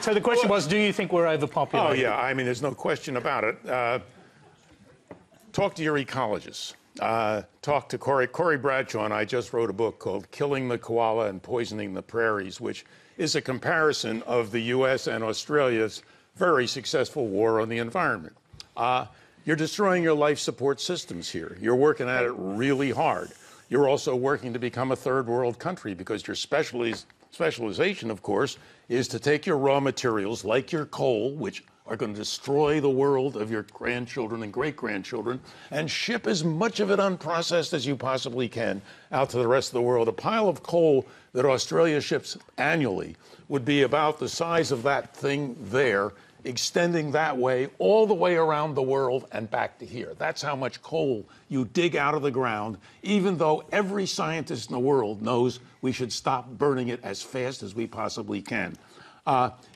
So the question was, do you think we're overpopulated? Oh, yeah, I mean, there's no question about it. Talk to your ecologists. Talk to Corey. Corey Bradshaw and I just wrote a book called Killing the Koala and Poisoning the Prairies, which is a comparison of the U.S. and Australia's very successful war on the environment. You're destroying your life support systems here. You're working at it really hard. You're also working to become a third world country because your specialization, of course, is to take your raw materials, like your coal, which are going to destroy the world of your grandchildren and great-grandchildren, and ship as much of it unprocessed as you possibly can out to the rest of the world. A pile of coal that Australia ships annually would be about the size of that thing there, extending that way all the way around the world and back to here. That's how much coal you dig out of the ground, even though every scientist in the world knows we should stop burning it as fast as we possibly can.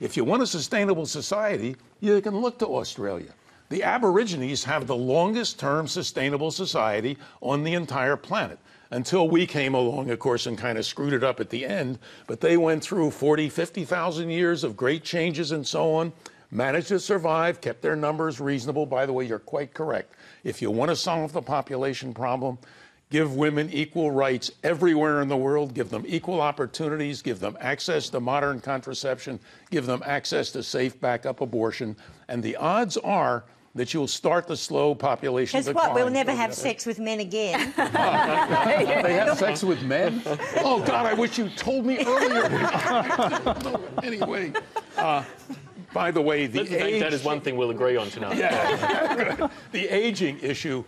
If you want a sustainable society, you can look to Australia. The Aborigines have the longest-term sustainable society on the entire planet, until we came along, of course, and kind of screwed it up at the end. But they went through 40, 50,000 years of great changes and so on, managed to survive, kept their numbers reasonable. By the way, you're quite correct. If you want to solve the population problem, give women equal rights everywhere in the world, give them equal opportunities, give them access to modern contraception, give them access to safe backup abortion, and the odds are that you'll start the slow population decline. Because what, we'll never have sex with men again. They have sex with men? Oh, God, I wish you told me earlier. Anyway, by the way, the age... That is one thing we'll agree on tonight. Yeah. The aging issue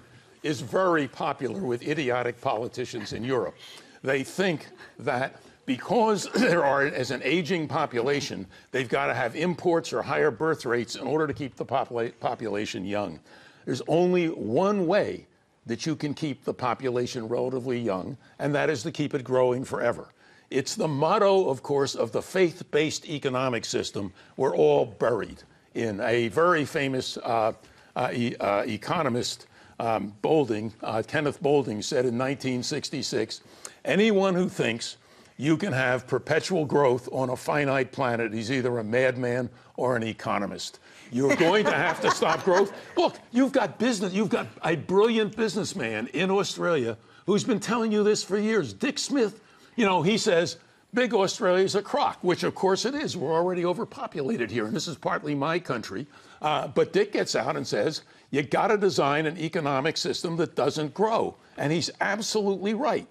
is very popular with idiotic politicians in Europe. They think that because there are, as an aging population, they've got to have imports or higher birth rates in order to keep the population young. There's only one way that you can keep the population relatively young, and that is to keep it growing forever. It's the motto, of course, of the faith-based economic system. We're all buried in. A very famous economist, Kenneth Bolding, said in 1966, anyone who thinks you can have perpetual growth on a finite planet is either a madman or an economist. You're going to have to stop growth. Look, you've got a brilliant businessman in Australia who's been telling you this for years. Dick Smith, you know, he says, big Australia's a crock, which of course it is. We're already overpopulated here, and this is partly my country. But Dick gets out and says, you got to design an economic system that doesn't grow. And he's absolutely right.